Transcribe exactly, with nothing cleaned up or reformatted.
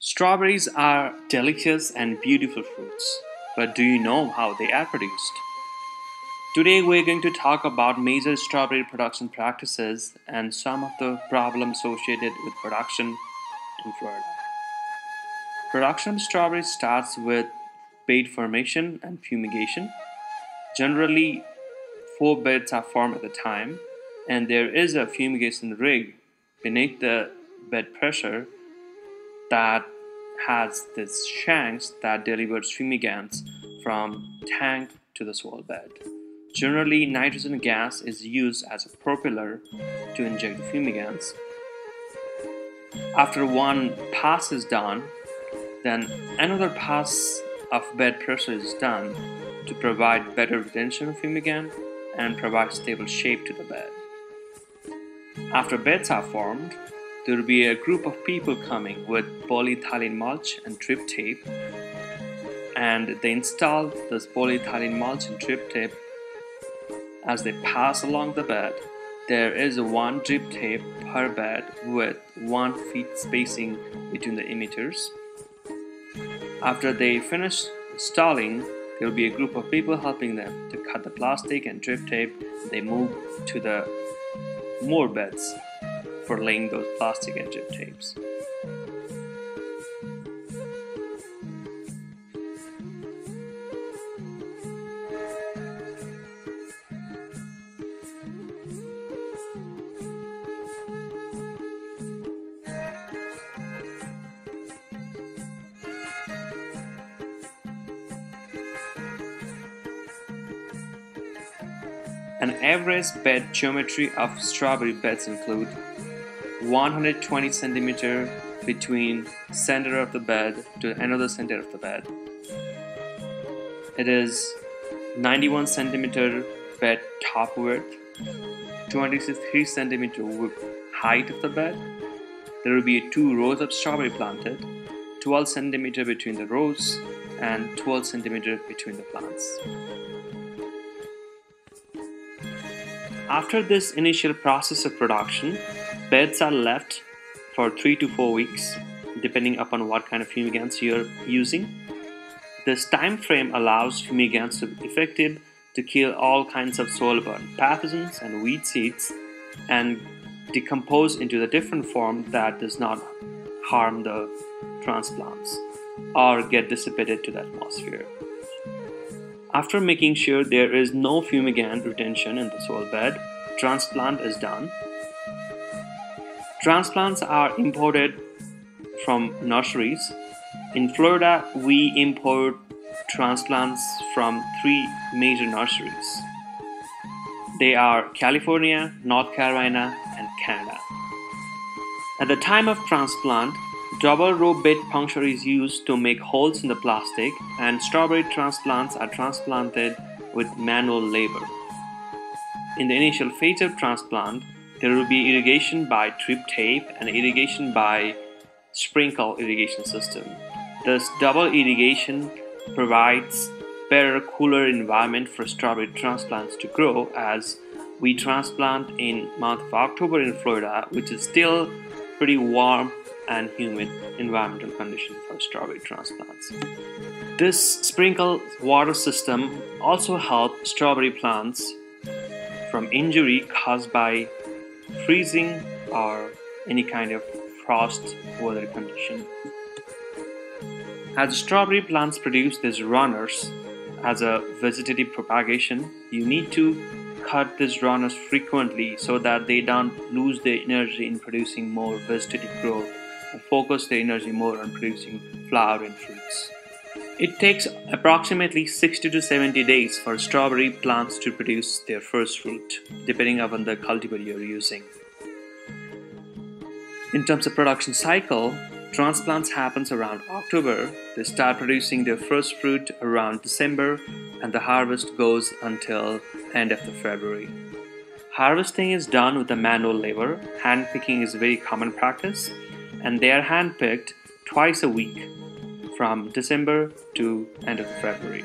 Strawberries are delicious and beautiful fruits, but do you know how they are produced? Today we're going to talk about major strawberry production practices and some of the problems associated with production in Florida. Production of strawberries starts with bed formation and fumigation. Generally, four beds are formed at a time, and there is a fumigation rig beneath the bed pressure that has these shanks that delivers fumigants from tank to the soil bed. Generally, nitrogen gas is used as a propeller to inject the fumigants. After one pass is done, then another pass of bed pressure is done to provide better retention of fumigant and provide stable shape to the bed. After beds are formed, there will be a group of people coming with polyethylene mulch and drip tape, and they install this polyethylene mulch and drip tape. As they pass along the bed, there is one drip tape per bed with one feet spacing between the emitters. After they finish installing, there will be a group of people helping them to cut the plastic and drip tape. They move to the more beds for laying those plastic and drip tapes. An average bed geometry of strawberry beds include one hundred twenty centimeters between center of the bed to another center of the bed. It is ninety-one centimeter bed top width, twenty-three centimeter height of the bed. There will be two rows of strawberry planted, twelve centimeter between the rows and twelve centimeter between the plants. After this initial process of production, beds are left for three to four weeks, depending upon what kind of fumigants you're using. This time frame allows fumigants to be effective to kill all kinds of soil-borne pathogens and weed seeds and decompose into the different form that does not harm the transplants or get dissipated to the atmosphere. After making sure there is no fumigant retention in the soil bed, transplant is done. Transplants are imported from nurseries. In Florida, we import transplants from three major nurseries. They are California, North Carolina, and Canada. At the time of transplant, double row bed puncture is used to make holes in the plastic, and strawberry transplants are transplanted with manual labor. In the initial phase of transplant, there will be irrigation by drip tape and irrigation by sprinkle irrigation system. This double irrigation provides better, cooler environment for strawberry transplants to grow, as we transplant in month of October in Florida, which is still pretty warm and humid environmental condition for strawberry transplants. This sprinkle water system also helps strawberry plants from injury caused by freezing or any kind of frost weather condition. As strawberry plants produce these runners as a vegetative propagation, you need to cut these runners frequently so that they don't lose their energy in producing more vegetative growth and focus their energy more on producing flower and fruits. It takes approximately sixty to seventy days for strawberry plants to produce their first fruit, depending upon the cultivar you're using. In terms of production cycle, transplants happens around October. They start producing their first fruit around December, and the harvest goes until end of the February. Harvesting is done with the manual labor. Hand picking is a very common practice, and they are handpicked twice a week from December to end of February.